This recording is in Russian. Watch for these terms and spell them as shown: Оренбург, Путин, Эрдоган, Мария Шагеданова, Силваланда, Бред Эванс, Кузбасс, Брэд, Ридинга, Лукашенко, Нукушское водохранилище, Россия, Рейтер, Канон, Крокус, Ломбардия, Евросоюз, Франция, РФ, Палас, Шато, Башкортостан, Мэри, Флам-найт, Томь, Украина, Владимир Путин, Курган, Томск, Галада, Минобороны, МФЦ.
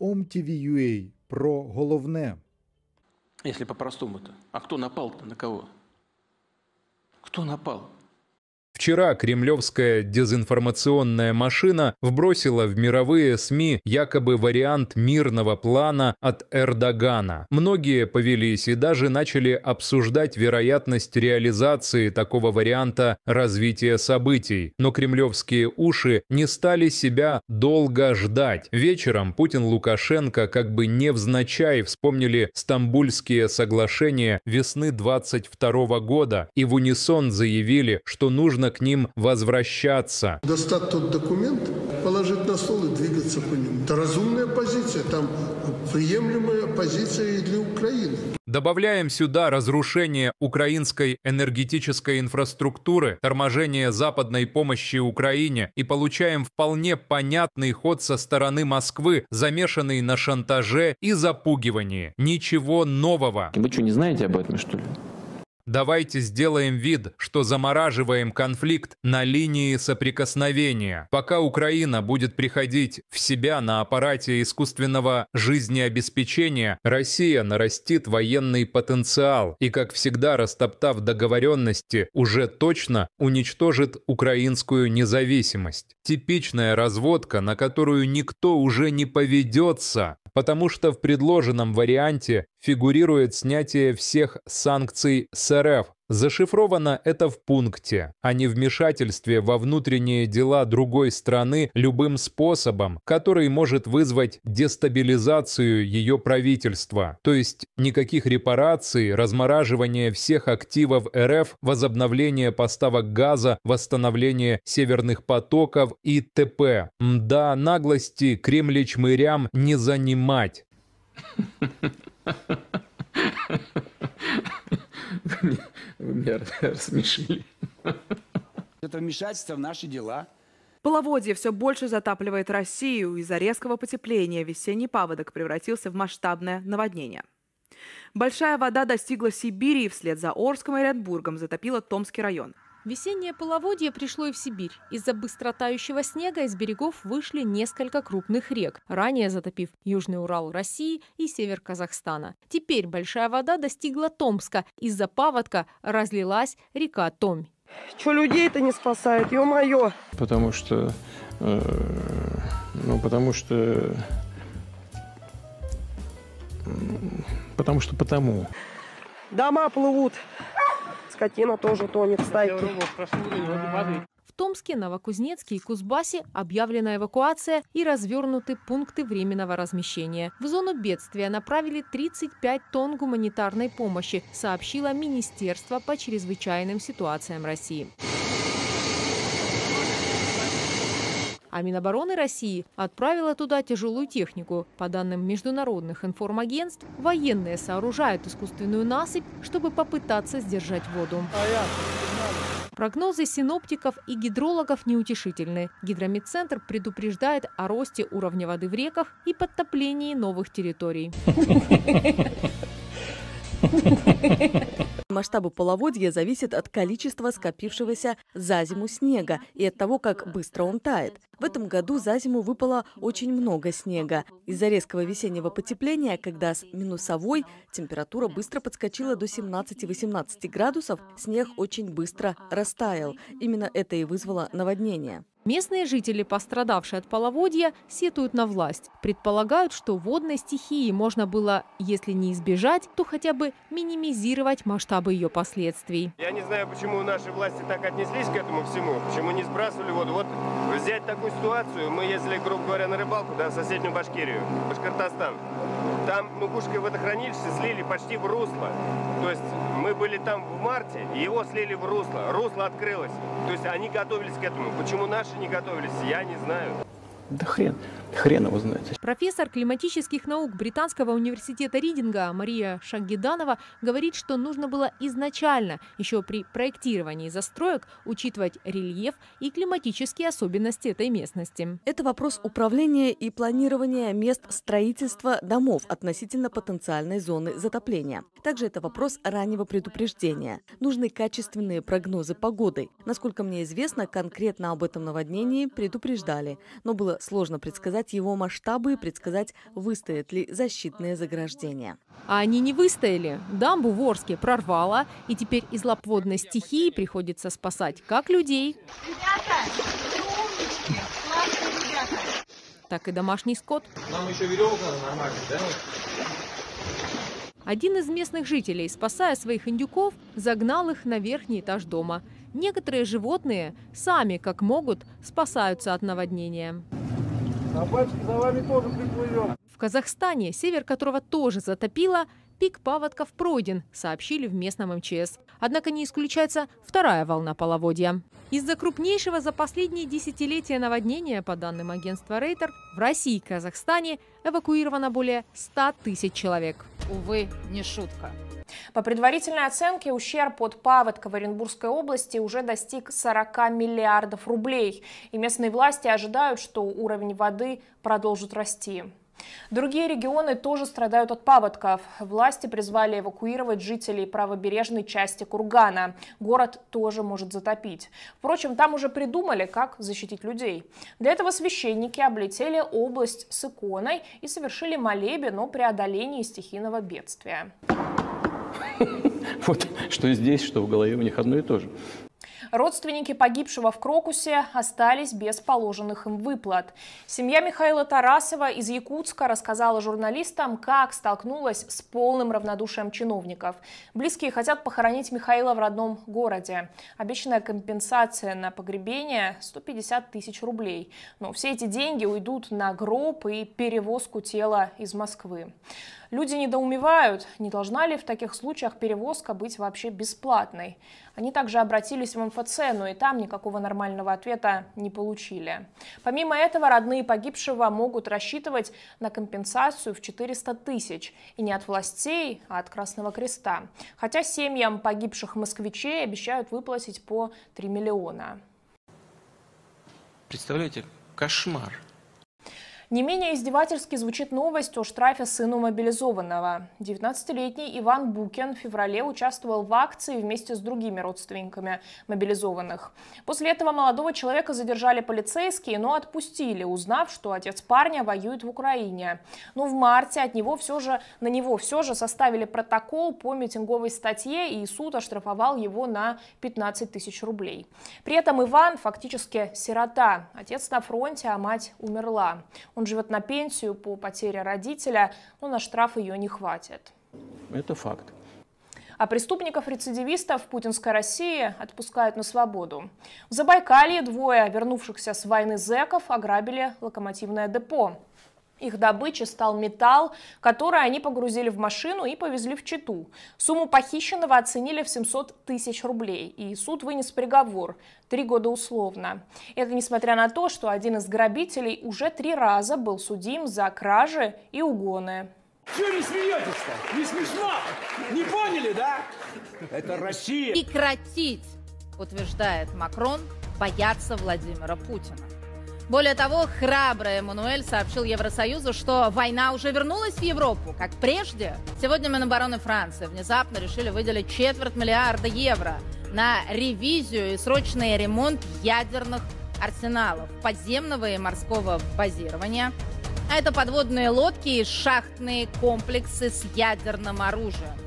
OmTV UA про головне. Если по-простому-то. А кто напал-то на кого? Кто напал? Вчера кремлевская дезинформационная машина вбросила в мировые СМИ якобы вариант мирного плана от Эрдогана. Многие повелись и даже начали обсуждать вероятность реализации такого варианта развития событий. Но кремлевские уши не стали себя долго ждать. Вечером Путин и Лукашенко как бы невзначай вспомнили Стамбульские соглашения весны 2022 года и в унисон заявили, что нужно к ним возвращаться. Достать тот документ, положить на стол и двигаться по нему. Это разумная позиция, там приемлемая позиция и для Украины. Добавляем сюда разрушение украинской энергетической инфраструктуры, торможение западной помощи Украине и получаем вполне понятный ход со стороны Москвы, замешанный на шантаже и запугивании. Ничего нового. Вы что, не знаете об этом, что ли? Давайте сделаем вид, что замораживаем конфликт на линии соприкосновения. Пока Украина будет приходить в себя на аппарате искусственного жизнеобеспечения, Россия нарастит военный потенциал и, как всегда, растоптав договоренности, уже точно уничтожит украинскую независимость. Типичная разводка, на которую никто уже не поведется, потому что в предложенном варианте фигурирует снятие всех санкций с РФ. Зашифровано это в пункте о невмешательстве во внутренние дела другой страны любым способом, который может вызвать дестабилизацию ее правительства. То есть никаких репараций, размораживания всех активов РФ, возобновление поставок газа, восстановление северных потоков и т.п. Да, наглости кремлячмырям не занимать. Вы меня рассмешили. Это вмешательство в наши дела. Половодье все больше затапливает Россию. Из-за резкого потепления весенний паводок превратился в масштабное наводнение. Большая вода достигла Сибири и вслед за Орском и Оренбургом затопила Томский район. Весеннее половодье пришло и в Сибирь. Из-за быстро тающего снега из берегов вышли несколько крупных рек, ранее затопив Южный Урал России и север Казахстана. Теперь большая вода достигла Томска. Из-за паводка разлилась река Томь. Чё людей-то не спасает, ё-моё! Потому что... Дома плывут. Скотина тоже тонет в стайке. В Томске, Новокузнецке и Кузбассе объявлена эвакуация и развернуты пункты временного размещения. В зону бедствия направили 35 тонн гуманитарной помощи, сообщило Министерство по чрезвычайным ситуациям России. А Минобороны России отправила туда тяжелую технику. По данным международных информагентств, военные сооружают искусственную насыпь, чтобы попытаться сдержать воду. Прогнозы синоптиков и гидрологов неутешительны. Гидромедцентр предупреждает о росте уровня воды в реках и подтоплении новых территорий. Масштабы половодья зависят от количества скопившегося за зиму снега и от того, как быстро он тает. В этом году за зиму выпало очень много снега. Из-за резкого весеннего потепления, когда с минусовой температура быстро подскочила до 17-18 градусов, снег очень быстро растаял. Именно это и вызвало наводнение. Местные жители, пострадавшие от половодья, сетуют на власть. Предполагают, что водной стихии можно было, если не избежать, то хотя бы минимизировать масштабы ее последствий. Я не знаю, почему наши власти так отнеслись к этому всему, почему не сбрасывали воду. Вот взять такую ситуацию, мы ездили, грубо говоря, на рыбалку, да, в соседнюю Башкирию, Башкортостан. Там Нукушское водохранилище слили почти в русло. То есть мы были там в марте, его слили в русло. Русло открылось. То есть они готовились к этому. Почему наши не готовились, я не знаю. Да хрен его знает. Профессор климатических наук Британского университета Ридинга Мария Шагеданова говорит, что нужно было изначально, еще при проектировании застроек, учитывать рельеф и климатические особенности этой местности. Это вопрос управления и планирования мест строительства домов относительно потенциальной зоны затопления. Также это вопрос раннего предупреждения. Нужны качественные прогнозы погоды. Насколько мне известно, конкретно об этом наводнении предупреждали, но было сложно предсказать его масштабы и предсказать, выстоят ли защитные заграждения. А они не выстояли. Дамбу в Орске прорвало, и теперь из лап водной стихии приходится спасать как людей, так и домашний скот. Нам еще веревка нормально, да? Один из местных жителей, спасая своих индюков, загнал их на верхний этаж дома. Некоторые животные сами, как могут, спасаются от наводнения. Собачки за вами тоже приплывем. В Казахстане, север которого тоже затопило, пик паводков пройден, сообщили в местном МЧС. Однако не исключается вторая волна половодья. Из-за крупнейшего за последние десятилетия наводнения, по данным агентства Рейтер, в России и Казахстане эвакуировано более 100 тысяч человек. Увы, не шутка. По предварительной оценке, ущерб от паводка в Оренбургской области уже достиг 40 миллиардов рублей. И местные власти ожидают, что уровень воды продолжит расти. Другие регионы тоже страдают от паводков. Власти призвали эвакуировать жителей правобережной части Кургана. Город тоже может затопить. Впрочем, там уже придумали, как защитить людей. Для этого священники облетели область с иконой и совершили молебен о преодолении стихийного бедствия. Вот что здесь, что в голове у них одно и то же. Родственники погибшего в Крокусе остались без положенных им выплат. Семья Михаила Тарасова из Якутска рассказала журналистам, как столкнулась с полным равнодушием чиновников. Близкие хотят похоронить Михаила в родном городе. Обещанная компенсация на погребение – 150 тысяч рублей. Но все эти деньги уйдут на гроб и перевозку тела из Москвы. Люди недоумевают, не должна ли в таких случаях перевозка быть вообще бесплатной. Они также обратились в МФЦ, но и там никакого нормального ответа не получили. Помимо этого, родные погибшего могут рассчитывать на компенсацию в 400 тысяч. И не от властей, а от Красного Креста. Хотя семьям погибших москвичей обещают выплатить по 3 миллиона. Представляете, кошмар. Не менее издевательски звучит новость о штрафе сыну мобилизованного. 19-летний Иван Букин в феврале участвовал в акции вместе с другими родственниками мобилизованных. После этого молодого человека задержали полицейские, но отпустили, узнав, что отец парня воюет в Украине. Но в марте на него все же составили протокол по митинговой статье, и суд оштрафовал его на 15 тысяч рублей. При этом Иван фактически сирота. Отец на фронте, а мать умерла. Он живет на пенсию по потере родителя, но на штраф ее не хватит. Это факт. А преступников-рецидивистов путинской России отпускают на свободу. В Забайкалье двое вернувшихся с войны зэков ограбили локомотивное депо. Их добычей стал металл, который они погрузили в машину и повезли в Читу. Сумму похищенного оценили в 700 тысяч рублей, и суд вынес приговор – 3 года условно. Это несмотря на то, что один из грабителей уже 3 раза был судим за кражи и угоны. Чего не смеетесь-то? Не смешно? Не поняли, да? Это Россия. Прекратить, утверждает Макрон, боятся Владимира Путина. Более того, храбрый Эммануэль сообщил Евросоюзу, что война уже вернулась в Европу, как прежде. Сегодня Минобороны Франции внезапно решили выделить 25 миллиарда евро на ревизию и срочный ремонт ядерных арсеналов, подземного и морского базирования. А это подводные лодки и шахтные комплексы с ядерным оружием.